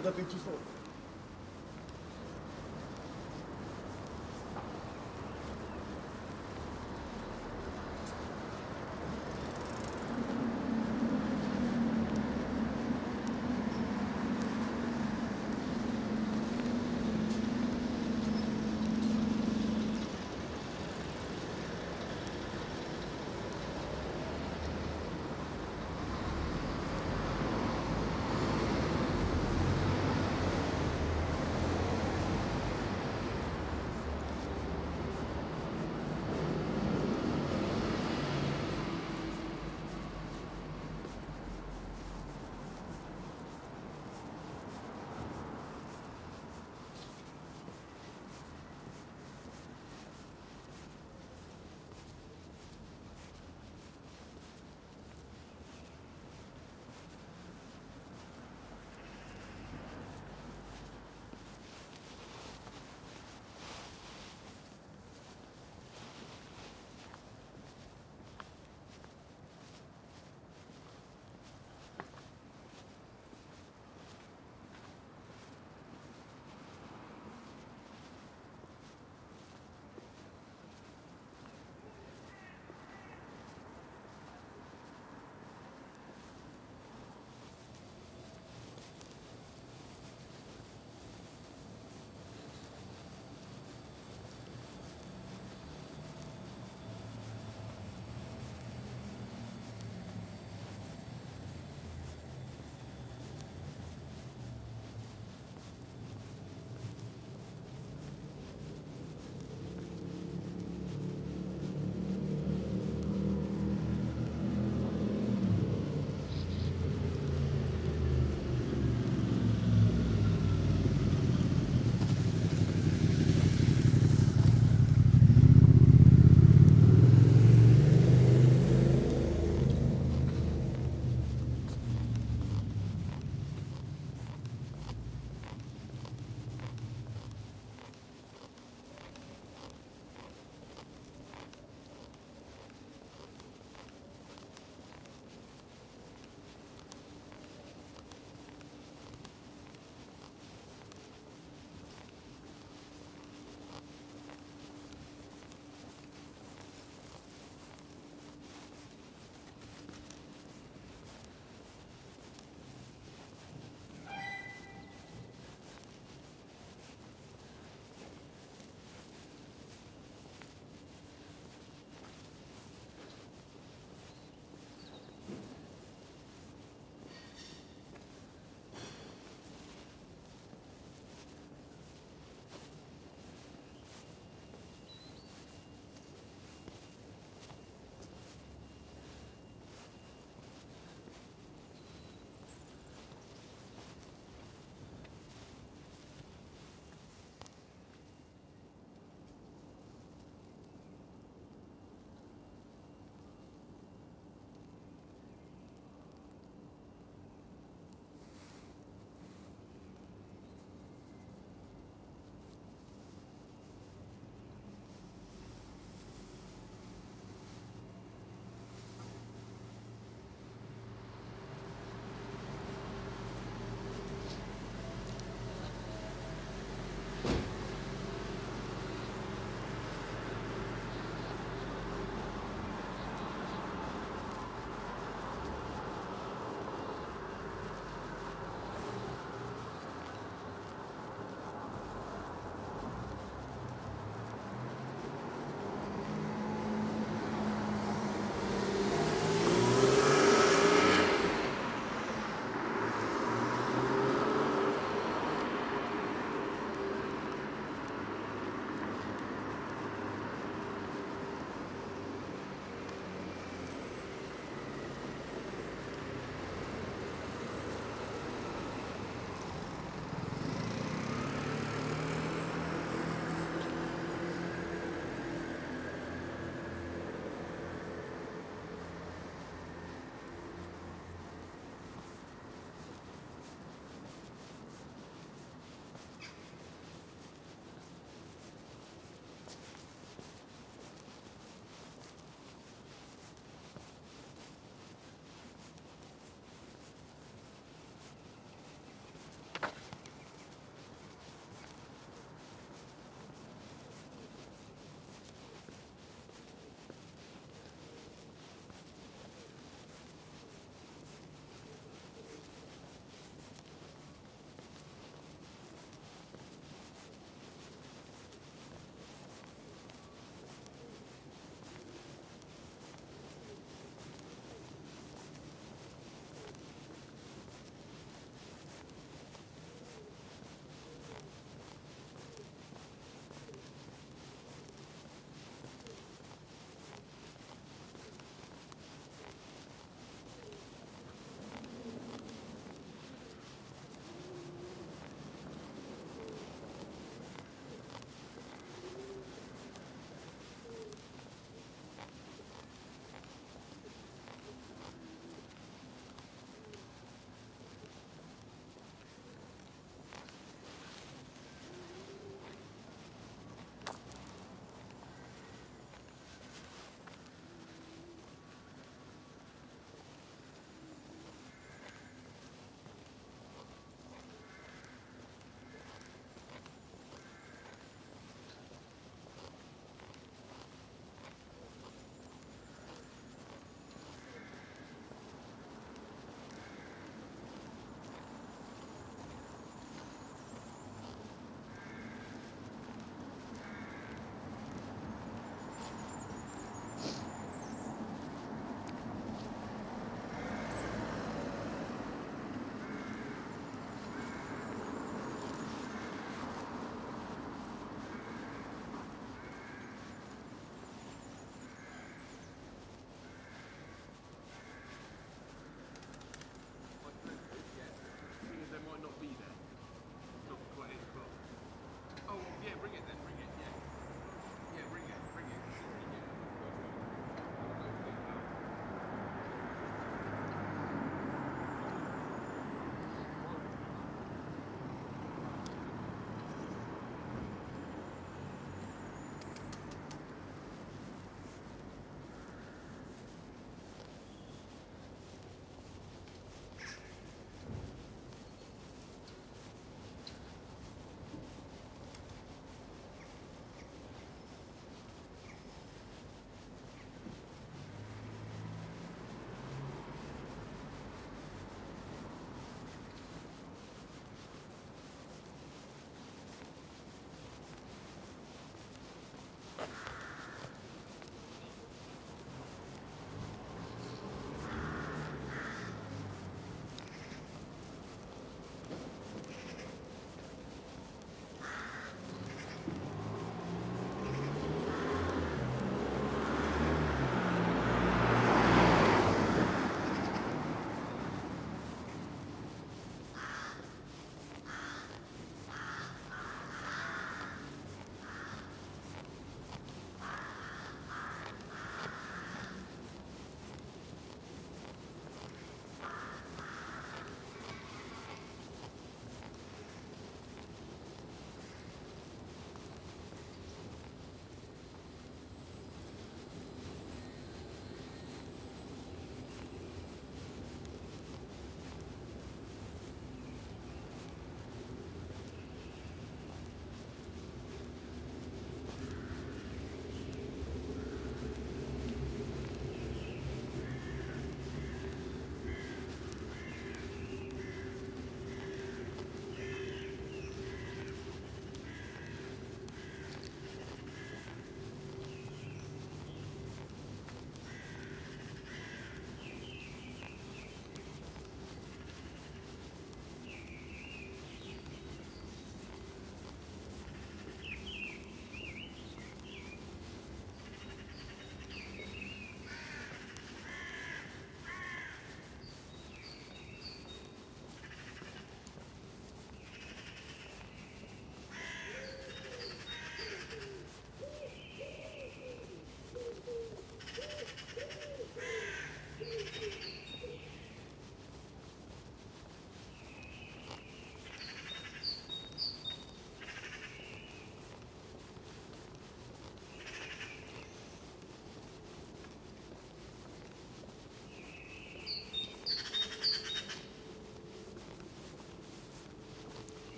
Cosa pensi sopra?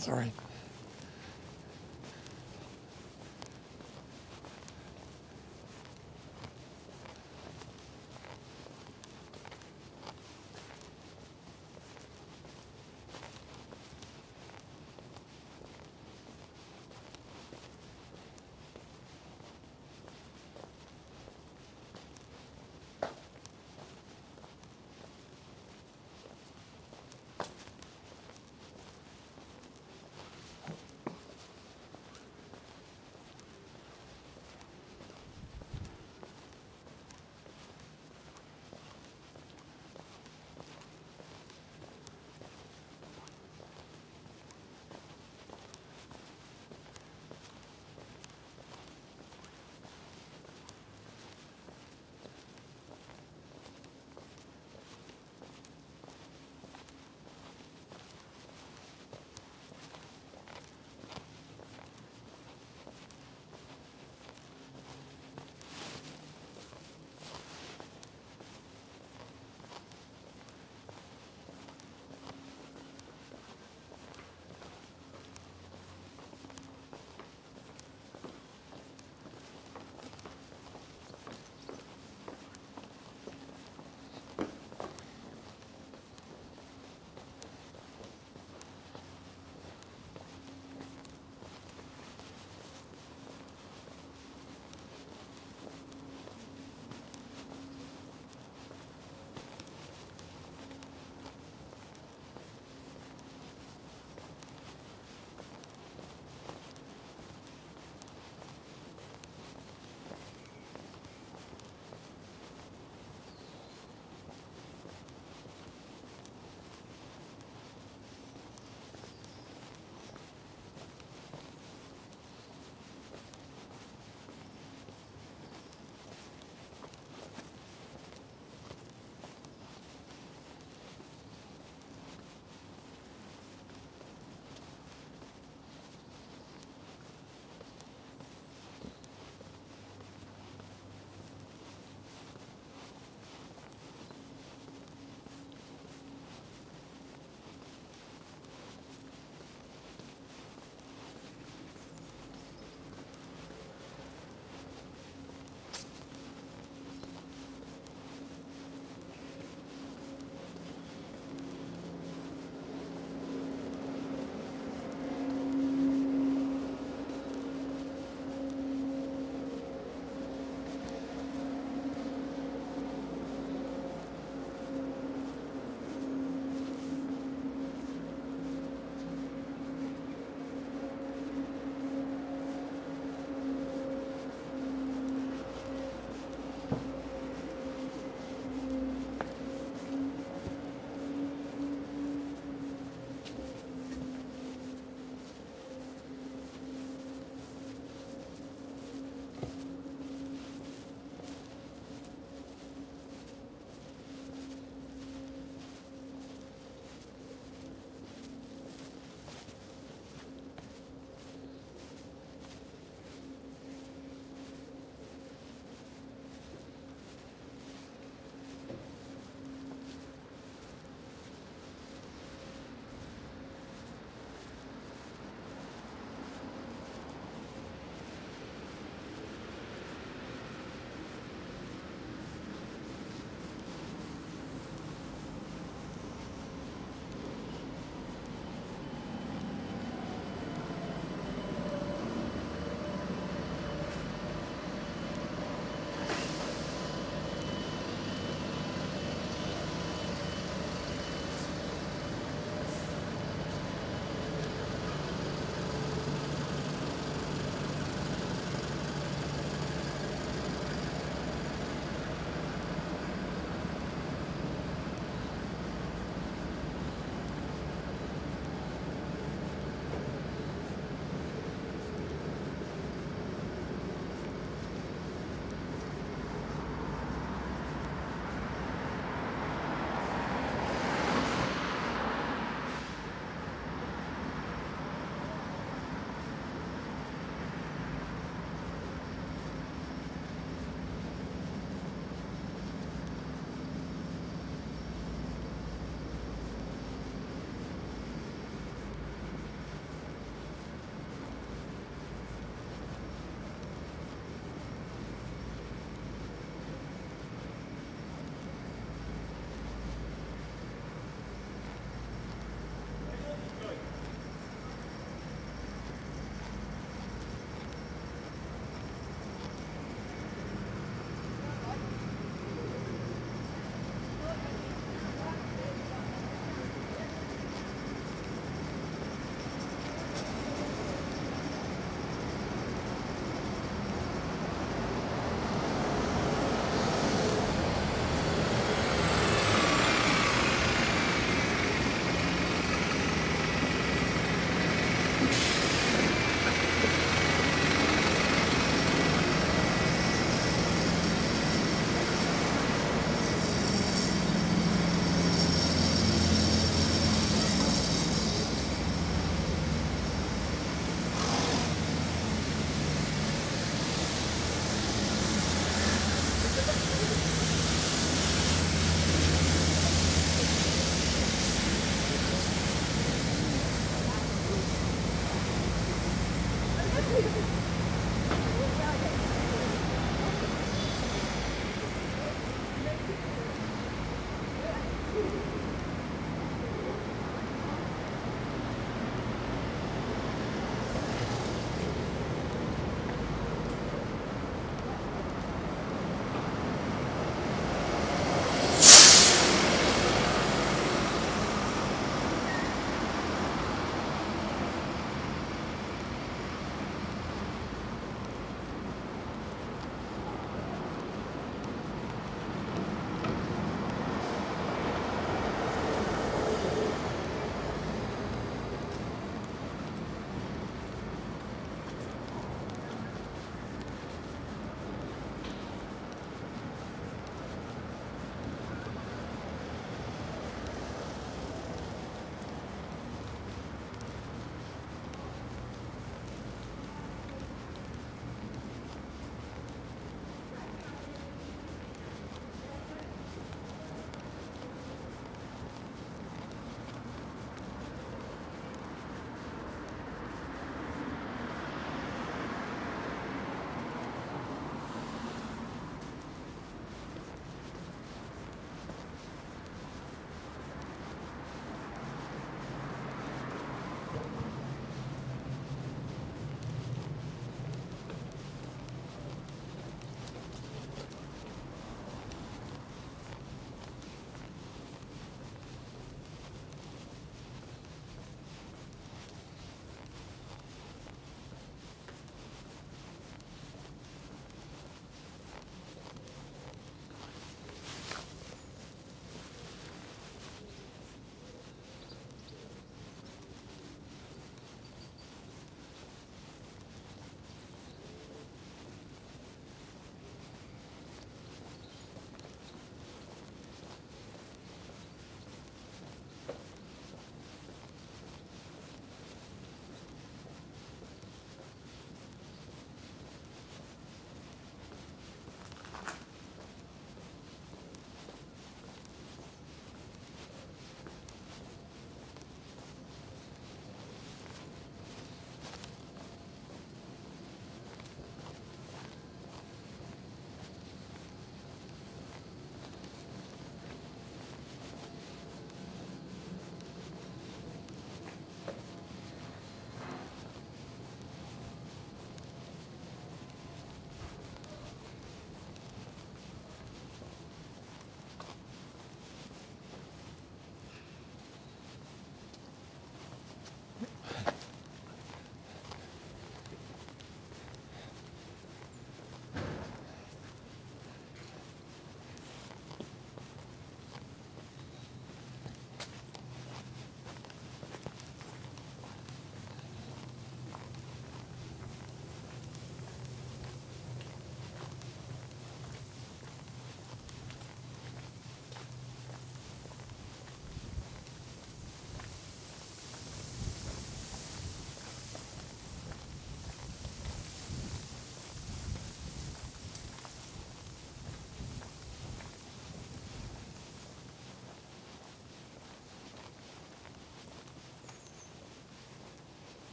Sorry.